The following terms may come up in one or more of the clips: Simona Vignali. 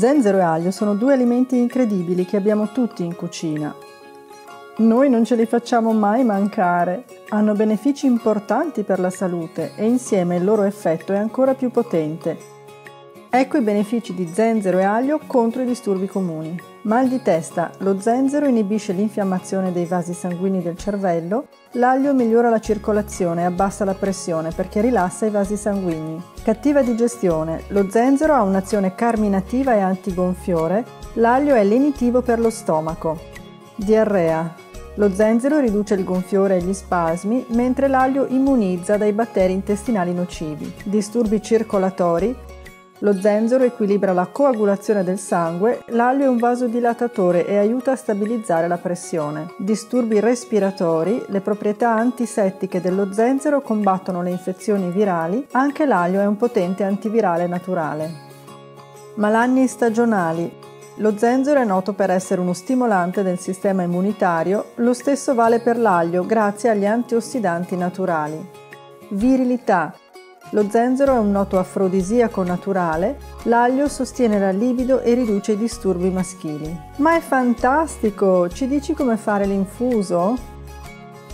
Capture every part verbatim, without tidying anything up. Zenzero e aglio sono due alimenti incredibili che abbiamo tutti in cucina. Noi non ce li facciamo mai mancare. Hanno benefici importanti per la salute e insieme il loro effetto è ancora più potente. Ecco i benefici di zenzero e aglio contro i disturbi comuni. Mal di testa: lo zenzero inibisce l'infiammazione dei vasi sanguigni del cervello, l'aglio migliora la circolazione e abbassa la pressione perché rilassa i vasi sanguigni. Cattiva digestione: lo zenzero ha un'azione carminativa e antigonfiore, l'aglio è lenitivo per lo stomaco. Diarrea: lo zenzero riduce il gonfiore e gli spasmi, mentre l'aglio immunizza dai batteri intestinali nocivi. Disturbi circolatori: lo zenzero equilibra la coagulazione del sangue, l'aglio è un vasodilatatore e aiuta a stabilizzare la pressione. Disturbi respiratori: le proprietà antisettiche dello zenzero combattono le infezioni virali, anche l'aglio è un potente antivirale naturale. Malanni stagionali: lo zenzero è noto per essere uno stimolante del sistema immunitario, lo stesso vale per l'aglio grazie agli antiossidanti naturali. Virilità: lo zenzero è un noto afrodisiaco naturale, l'aglio sostiene la libido e riduce i disturbi maschili. Ma è fantastico! Ci dici come fare l'infuso?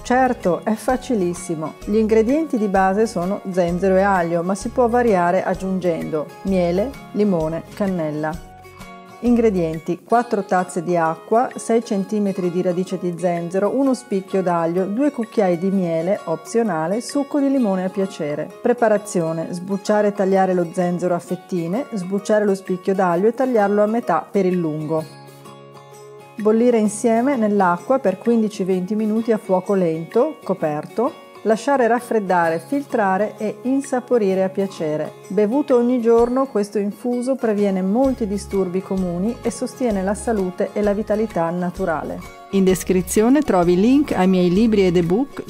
Certo, è facilissimo. Gli ingredienti di base sono zenzero e aglio, ma si può variare aggiungendo miele, limone, cannella. Ingredienti: quattro tazze di acqua, sei centimetri di radice di zenzero, uno spicchio d'aglio, due cucchiai di miele, opzionale, succo di limone a piacere. Preparazione: sbucciare e tagliare lo zenzero a fettine, sbucciare lo spicchio d'aglio e tagliarlo a metà per il lungo. Bollire insieme nell'acqua per quindici venti minuti a fuoco lento, coperto. Lasciare raffreddare, filtrare e insaporire a piacere. Bevuto ogni giorno, questo infuso previene molti disturbi comuni e sostiene la salute e la vitalità naturale. In descrizione trovi link ai miei libri ed ebook.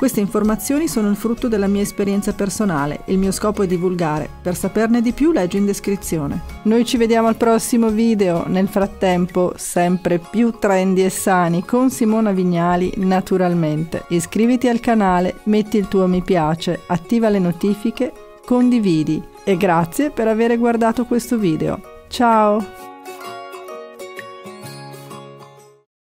Queste informazioni sono il frutto della mia esperienza personale, il mio scopo è divulgare. Per saperne di più leggi in descrizione. Noi ci vediamo al prossimo video, nel frattempo sempre più trendy e sani con Simona Vignali naturalmente. Iscriviti al canale, metti il tuo mi piace, attiva le notifiche, condividi e grazie per aver guardato questo video. Ciao!